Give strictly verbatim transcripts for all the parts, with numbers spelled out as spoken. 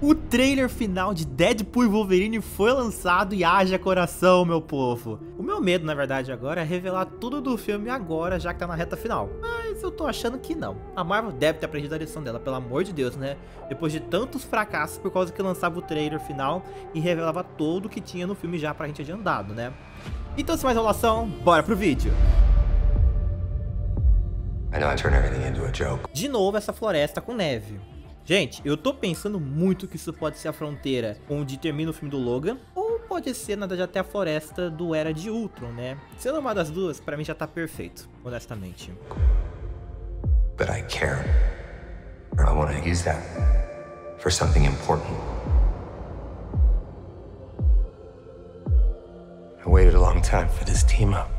O trailer final de Deadpool e Wolverine foi lançado e haja coração, meu povo. O meu medo, na verdade, agora é revelar tudo do filme agora, já que tá na reta final. Mas eu tô achando que não. A Marvel deve ter aprendido a lição dela, pelo amor de Deus, né? Depois de tantos fracassos por causa que lançava o trailer final e revelava tudo o que tinha no filme já pra gente adiantado, né? Então, sem mais enrolação, bora pro vídeo. De novo essa floresta com neve. Gente, eu tô pensando muito que isso pode ser a fronteira onde termina o filme do Logan, ou pode ser, na verdade, até a floresta do Era de Ultron, né? Sendo uma das duas, pra mim já tá perfeito, honestamente. But I care. I want to use that for something important. I waited a long time for this team up.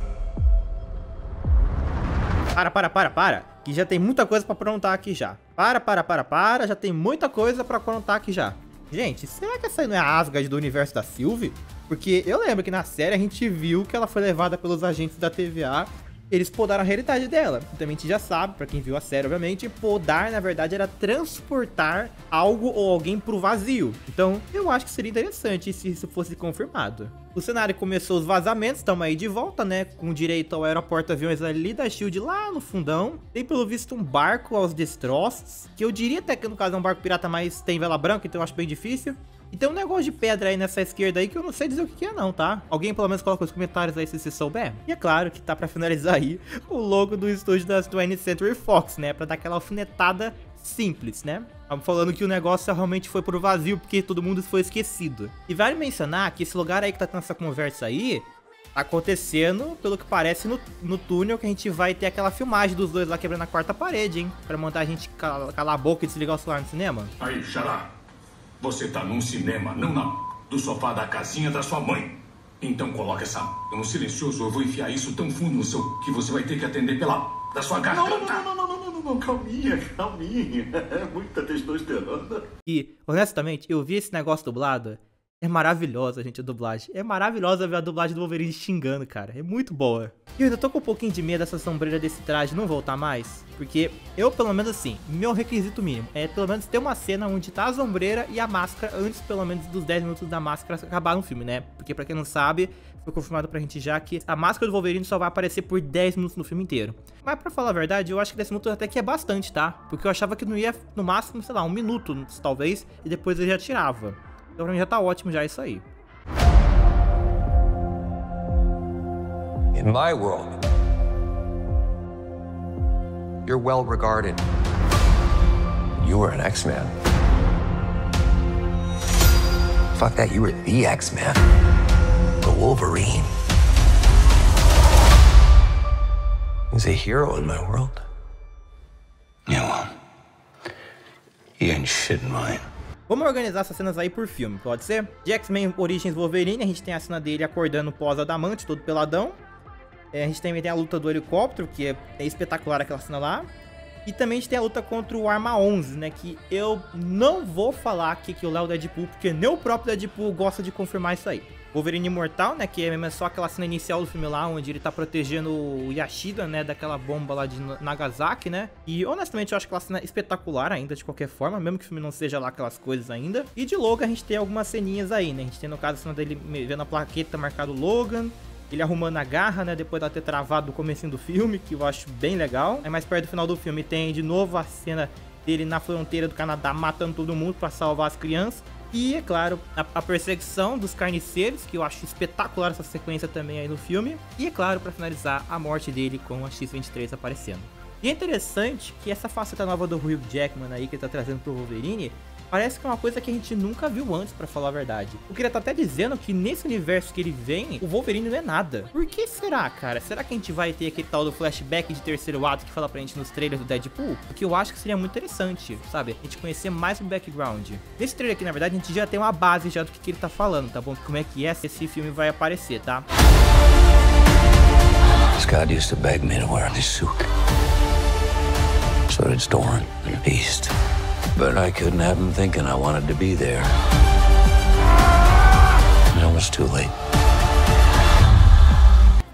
Para, para, para, para, que já tem muita coisa pra aprontar aqui já. Para, para, para, para, já tem muita coisa pra aprontar aqui já. Gente, será que essa aí não é a Asgard do universo da Sylvie? Porque eu lembro que na série a gente viu que ela foi levada pelos agentes da T V A, eles podaram a realidade dela. Então a gente já sabe, pra quem viu a série, obviamente, podar, na verdade, era transportar algo ou alguém pro vazio. Então, eu acho que seria interessante se isso fosse confirmado. O cenário começou os vazamentos, estamos aí de volta, né? Com direito ao aeroporto aviões ali da SHIELD lá no fundão. Tem, pelo visto, um barco aos destroços, que eu diria até que no caso é um barco pirata, mas tem vela branca, então eu acho bem difícil. E tem um negócio de pedra aí nessa esquerda aí que eu não sei dizer o que é não, tá? Alguém pelo menos coloca nos comentários aí se você souber. E é claro que tá pra finalizar aí o logo do estúdio das twentieth century fox, né? Pra dar aquela alfinetada simples, né? Estamos falando que o negócio realmente foi pro vazio porque todo mundo foi esquecido. E vale mencionar que esse lugar aí que tá tendo essa conversa aí tá acontecendo, pelo que parece, no, no túnel que a gente vai ter aquela filmagem dos dois lá quebrando a quarta parede, hein? Pra mandar a gente calar, calar a boca e desligar o celular no cinema. Aí, xará, você tá num cinema, não não, do sofá da casinha da sua mãe. Então coloca essa no silencioso, eu vou enfiar isso tão fundo no seu que você vai ter que atender pela da sua garganta. Não, não, não, não, não, não, não, não, calminha, calminha. É muita testosterona. E, honestamente, eu vi esse negócio dublado. É maravilhosa, gente, a dublagem. É maravilhosa ver a dublagem do Wolverine xingando, cara. É muito boa. E eu ainda tô com um pouquinho de medo dessa sombreira desse traje não voltar mais. Porque eu, pelo menos assim, meu requisito mínimo é pelo menos ter uma cena onde tá a sombreira e a máscara antes, pelo menos, dos dez minutos da máscara acabar no filme, né? Porque pra quem não sabe, foi confirmado pra gente já que a máscara do Wolverine só vai aparecer por dez minutos no filme inteiro. Mas pra falar a verdade, eu acho que dez minutos até que é bastante, tá? Porque eu achava que não ia, no máximo, sei lá, um minuto, talvez, e depois eu já tirava. Então pra mim já tá ótimo já isso aí. In my world, you're well regarded. You were an X-Man. Fuck that, you were the X-Man. The Wolverine. He's a hero in my world. Yeah, well, he ain't shit in mine. Vamos organizar essas cenas aí por filme, pode ser? De X-Men Origins Wolverine, a gente tem a cena dele acordando pós-adamante, todo peladão. É, a gente também tem a luta do helicóptero, que é, é espetacular aquela cena lá. E também a gente tem a luta contra o Arma onze, né? Que eu não vou falar aqui que eu leio o Deadpool, porque nem o próprio Deadpool gosta de confirmar isso aí. Wolverine Imortal, né? Que é mesmo só aquela cena inicial do filme lá, onde ele tá protegendo o Yashida, né? Daquela bomba lá de Nagasaki, né? E, honestamente, eu acho aquela cena espetacular ainda, de qualquer forma. Mesmo que o filme não seja lá aquelas coisas ainda. E de Logan, a gente tem algumas ceninhas aí, né? A gente tem, no caso, a cena dele vendo a plaqueta marcado Logan. Ele arrumando a garra, né? Depois de ela ter travado o comecinho do filme, que eu acho bem legal. Aí mais perto do final do filme tem, de novo, a cena dele na fronteira do Canadá matando todo mundo pra salvar as crianças. E, é claro, a, a perseguição dos carniceiros, que eu acho espetacular essa sequência também aí no filme. E, é claro, pra finalizar, a morte dele com a X vinte e três aparecendo. E é interessante que essa faceta nova do Hugh Jackman aí, que ele tá trazendo pro Wolverine, parece que é uma coisa que a gente nunca viu antes, pra falar a verdade. O que ele tá até dizendo que nesse universo que ele vem, o Wolverine não é nada. Por que será, cara? Será que a gente vai ter aquele tal do flashback de terceiro ato que fala pra gente nos trailers do Deadpool? O que eu acho que seria muito interessante, sabe? A gente conhecer mais o background. Nesse trailer aqui, na verdade, a gente já tem uma base já do que, que ele tá falando, tá bom? Como é que é, esse filme vai aparecer, tá? This God used to beg me to wear this suit. So did Storm and Beast. But I couldn't have him thinking I wanted to be there. It was too late.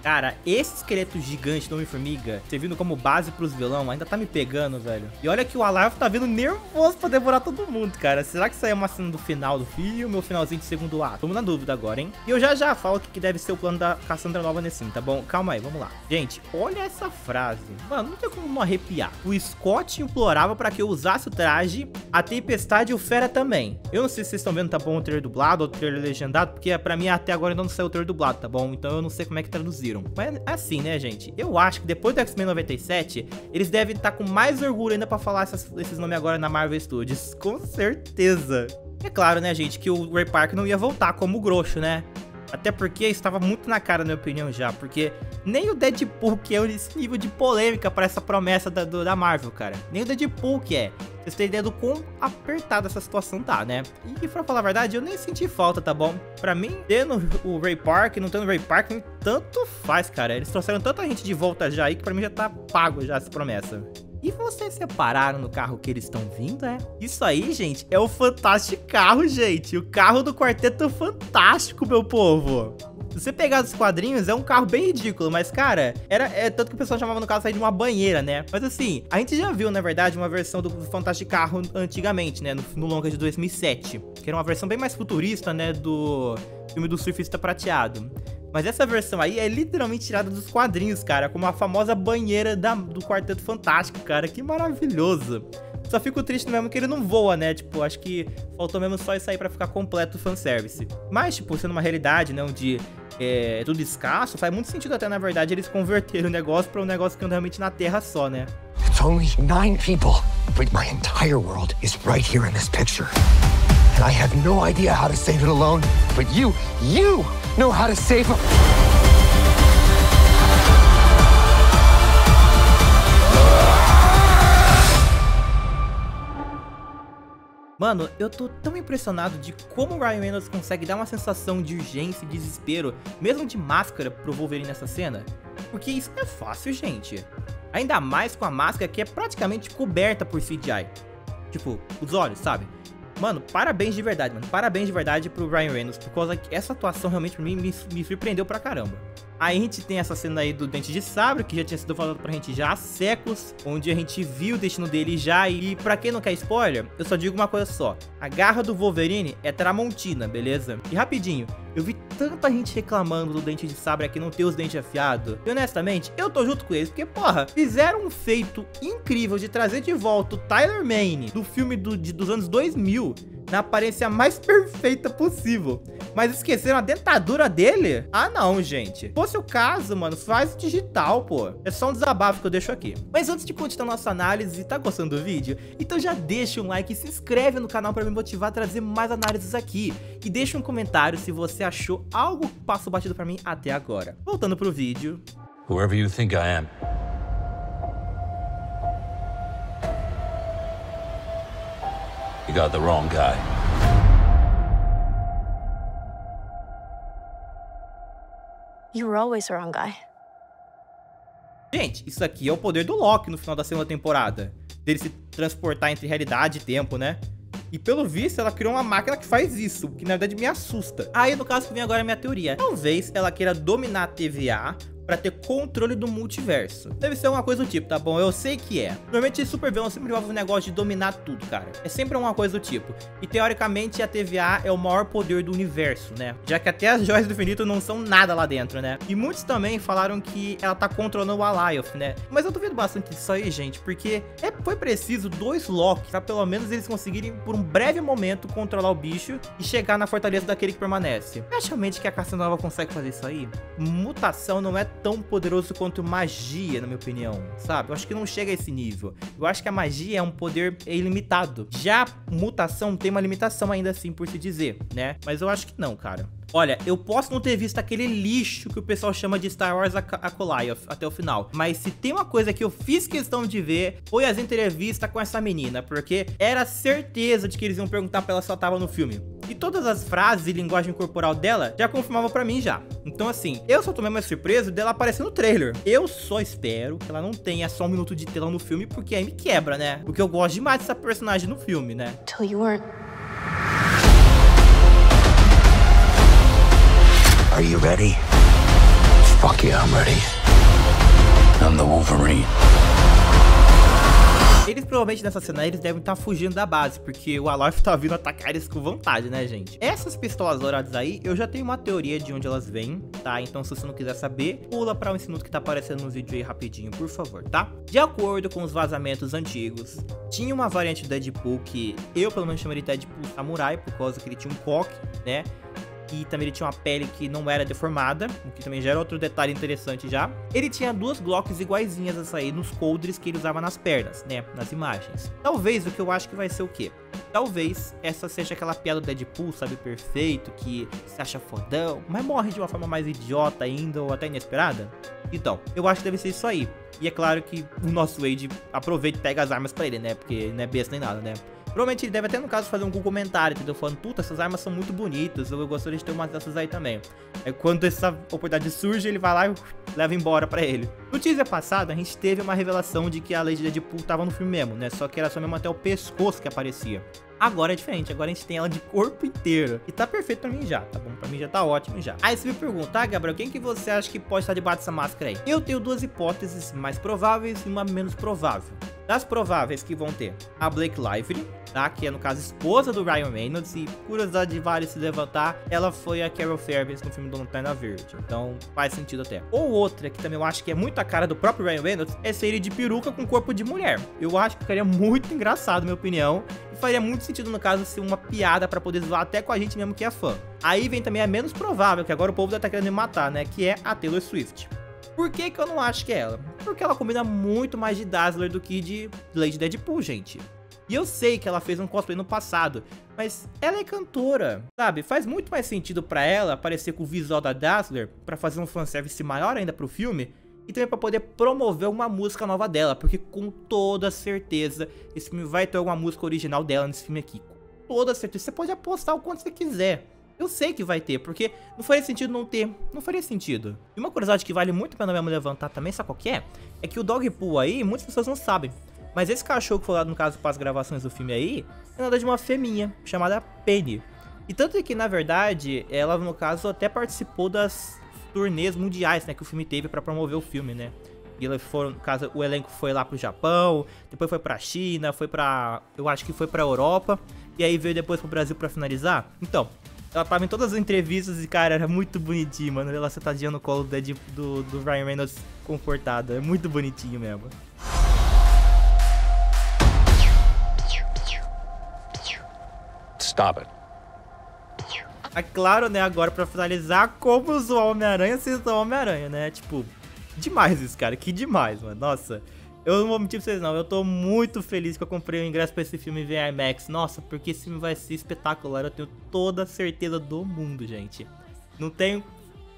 Cara, esse esqueleto gigante do Homem-Formiga, servindo como base pros vilão, ainda tá me pegando, velho. E olha que o Alarvo tá vindo nervoso pra devorar todo mundo, cara. Será que isso aí é uma cena do final do filme ou finalzinho de segundo ato? Vamos na dúvida agora, hein? E eu já já falo o que deve ser o plano da Cassandra Nova nesse filme, tá bom? Calma aí, vamos lá. Gente, olha essa frase. Mano, não tem como não arrepiar. O Scott implorava pra que eu usasse o traje, a Tempestade e o Fera também. Eu não sei se vocês estão vendo, tá bom, o trailer dublado ou o trailer legendado, porque pra mim até agora ainda não saiu o trailer dublado, tá bom? Então eu não sei como é que traduziram. Mas assim, né, gente? Eu acho que depois do X-Men noventa e sete, eles devem estar com mais orgulho ainda pra falar essas, esses nomes agora na Marvel Studios. Com certeza. É claro, né, gente, que o Ray Park não ia voltar como o Groxo, né? Até porque estava muito na cara, na minha opinião, já. Porque nem o Deadpool que é esse nível de polêmica para essa promessa da, do, da Marvel, cara. Nem o Deadpool que é. Vocês têm ideia do quão apertada essa situação tá, né? E pra falar a verdade, eu nem senti falta, tá bom? Pra mim, tendo o Ray Park, não tendo o Ray Park, tanto faz, cara. Eles trouxeram tanta gente de volta já aí que pra mim já tá pago já essa promessa. E vocês separaram no carro que eles estão vindo, é? Isso aí, gente, é o Fantástico Carro, gente. O carro do Quarteto Fantástico, meu povo. Se você pegar os quadrinhos, é um carro bem ridículo, mas, cara, era é, tanto que o pessoal chamava no caso aí de uma banheira, né? Mas, assim, a gente já viu, na verdade, uma versão do Fantástico Carro antigamente, né? No, no longa de dois mil e sete, que era uma versão bem mais futurista, né? Do filme do Surfista Prateado. Mas essa versão aí é literalmente tirada dos quadrinhos, cara. Como a famosa banheira da, do Quarteto Fantástico, cara. Que maravilhoso. Só fico triste mesmo que ele não voa, né? Tipo, acho que faltou mesmo só isso aí pra ficar completo o fanservice. Mas, tipo, sendo uma realidade, né? Onde é tudo escasso, faz muito sentido até, na verdade, eles converterem o negócio pra um negócio que anda realmente na Terra só, né? Só nove pessoas, mas meu entire mundo está aqui nesse picture. And I have no idea how to save it alone, but you, you know how to save him. Mano, eu tô tão impressionado de como o Ryan Reynolds consegue dar uma sensação de urgência e desespero, mesmo de máscara, pro Wolverine nessa cena. Porque isso não é fácil, gente. Ainda mais com a máscara que é praticamente coberta por C G I. Tipo, os olhos, sabe? Mano, parabéns de verdade, mano. Parabéns de verdade pro Ryan Reynolds, por causa que essa atuação realmente pra mim me, me surpreendeu pra caramba. Aí a gente tem essa cena aí do Dente de Sabre, que já tinha sido falado pra gente já há séculos, onde a gente viu o destino dele já, e pra quem não quer spoiler, eu só digo uma coisa só. A garra do Wolverine é Tramontina, beleza? E rapidinho, eu vi tanta gente reclamando do Dente de Sabre aqui não ter os dentes afiados. E honestamente, eu tô junto com eles, porque porra, fizeram um feito incrível de trazer de volta o Tyler Maine, do filme do, de, dos anos dois mil, na aparência mais perfeita possível. Mas esqueceram a dentadura dele? Ah não, gente. Se fosse o caso, mano, faz digital, pô. É só um desabafo que eu deixo aqui. Mas antes de continuar nossa análise, tá gostando do vídeo? Então já deixa um like e se inscreve no canal pra me motivar a trazer mais análises aqui. E deixa um comentário se você achou algo que passou batido pra mim até agora. Voltando pro vídeo. Whoever you think I am. You got the wrong guy. You were always the wrong guy. Gente, isso aqui é o poder do Loki no final da segunda temporada. Dele se transportar entre realidade e tempo, né? E pelo visto, ela criou uma máquina que faz isso, que na verdade me assusta. Aí no caso que vem agora a minha teoria. Talvez ela queira dominar a T V A pra ter controle do multiverso. Deve ser uma coisa do tipo, tá bom? Eu sei que é. Normalmente supervilão sempre envolve um negócio de dominar tudo, cara. É sempre uma coisa do tipo. E teoricamente a T V A é o maior poder do universo, né? Já que até as joias do infinito não são nada lá dentro, né? E muitos também falaram que ela tá controlando o Alioth, né? Mas eu duvido bastante disso aí, gente, porque é, foi preciso dois Loki pra pelo menos eles conseguirem por um breve momento controlar o bicho e chegar na fortaleza daquele que permanece. Acha realmente que a Cassandra Nova consegue fazer isso aí? Mutação não é tão poderoso quanto magia, na minha opinião, sabe? Eu acho que não chega a esse nível. Eu acho que a magia é um poder ilimitado. Já mutação tem uma limitação ainda assim, por se dizer, né? Mas eu acho que não, cara. Olha, eu posso não ter visto aquele lixo que o pessoal chama de Star Wars Acolyte até o final, mas se tem uma coisa que eu fiz questão de ver, foi as entrevistas com essa menina, porque era certeza de que eles iam perguntar pra ela se ela tava no filme. E todas as frases e linguagem corporal dela já confirmavam pra mim já. Então assim, eu só tomei mais surpresa dela aparecer no trailer. Eu só espero que ela não tenha só um minuto de tela no filme, porque aí me quebra, né? Porque eu gosto demais dessa personagem no filme, né? Till you weren't. Are you ready? Fuck yeah, I'm ready. I'm the Wolverine. Eles provavelmente nessa cena eles devem estar tá fugindo da base, porque o Aloy tá vindo atacar eles com vontade, né, gente? Essas pistolas douradas aí, eu já tenho uma teoria de onde elas vêm, tá? Então se você não quiser saber, pula pra um minuto que tá aparecendo nos vídeos aí rapidinho, por favor, tá? De acordo com os vazamentos antigos, tinha uma variante do Deadpool que eu pelo menos chamaria de Deadpool Samurai, por causa que ele tinha um coque, né? E também ele tinha uma pele que não era deformada, o que também já era outro detalhe interessante já. Ele tinha duas glocks iguaizinhas a essa aí nos coldres que ele usava nas pernas, né, nas imagens. Talvez o que eu acho que vai ser o quê? Talvez essa seja aquela piada do Deadpool, sabe, perfeito, que se acha fodão, mas morre de uma forma mais idiota ainda, ou até inesperada. Então, eu acho que deve ser isso aí. E é claro que o nosso Wade aproveita e pega as armas pra ele, né, porque ele não é besta nem nada, né. Provavelmente ele deve até, no caso, fazer um comentário, entendeu? Falando, puta, essas armas são muito bonitas, eu gostaria de ter umas dessas aí também. Aí quando essa oportunidade surge, ele vai lá e leva embora pra ele. No teaser passado, a gente teve uma revelação de que a Lady Deadpool tava no filme mesmo, né? Só que era só mesmo até o pescoço que aparecia. Agora é diferente, agora a gente tem ela de corpo inteiro. E tá perfeito pra mim já, tá bom? Pra mim já tá ótimo já. Aí você me pergunta, ah, Gabriel, quem que você acha que pode estar debaixo dessa máscara aí? Eu tenho duas hipóteses mais prováveis e uma menos provável. Das prováveis que vão ter a Blake Lively, tá? Que é, no caso, esposa do Ryan Reynolds. E, curiosidade vale se levantar, ela foi a Carol Ferris no filme do Lanterna Verde. Então, faz sentido até. Ou outra, que também eu acho que é muito a cara do próprio Ryan Reynolds, é ser ele de peruca com corpo de mulher. Eu acho que ficaria muito engraçado, na minha opinião. E faria muito sentido, no caso, ser uma piada pra poder zoar até com a gente mesmo que é fã. Aí vem também a menos provável, que agora o povo já tá querendo me matar, né? Que é a Taylor Swift. Por que que eu não acho que é ela? Porque ela combina muito mais de Dazzler do que de Lady Deadpool, gente. E eu sei que ela fez um cosplay no passado, mas ela é cantora, sabe? Faz muito mais sentido pra ela aparecer com o visual da Dazzler pra fazer um fanservice maior ainda pro filme e também pra poder promover uma música nova dela, porque com toda certeza esse filme vai ter alguma música original dela nesse filme aqui. Com toda certeza, você pode apostar o quanto você quiser. Eu sei que vai ter, porque não faria sentido não ter. Não faria sentido. E uma curiosidade que vale muito a pena mesmo levantar também, sabe qual que é? É que o Dogpool aí, muitas pessoas não sabem. Mas esse cachorro que foi lá, no caso, para as gravações do filme aí, é nada de uma fêmea chamada Penny. E tanto é que, na verdade, ela, no caso, até participou das turnês mundiais, né, que o filme teve para promover o filme, né? E eles foram, no caso, o elenco foi lá pro Japão, depois foi pra China, foi pra... eu acho que foi pra Europa, e aí veio depois pro Brasil pra finalizar. Então... ela tava em todas as entrevistas e, cara, era muito bonitinho, mano. Ela sentadinha no colo do, do, do Ryan Reynolds, confortada. É muito bonitinho mesmo. Stop it. É claro, né, agora pra finalizar, como zoar o Homem-Aranha sem zoar o Homem-Aranha, né? Tipo, demais isso, cara. Que demais, mano. Nossa. Eu não vou mentir pra vocês não, eu tô muito feliz que eu comprei o ingresso pra esse filme em IMAX. Nossa, porque esse filme vai ser espetacular, eu tenho toda a certeza do mundo, gente. Não tenho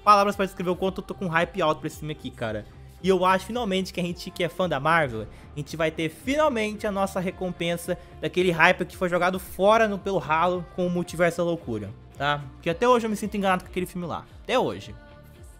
palavras pra descrever o quanto eu tô com hype alto pra esse filme aqui, cara. E eu acho finalmente que a gente que é fã da Marvel, a gente vai ter finalmente a nossa recompensa daquele hype que foi jogado fora no, pelo ralo com o Multiverso da Loucura, tá? Porque até hoje eu me sinto enganado com aquele filme lá, até hoje.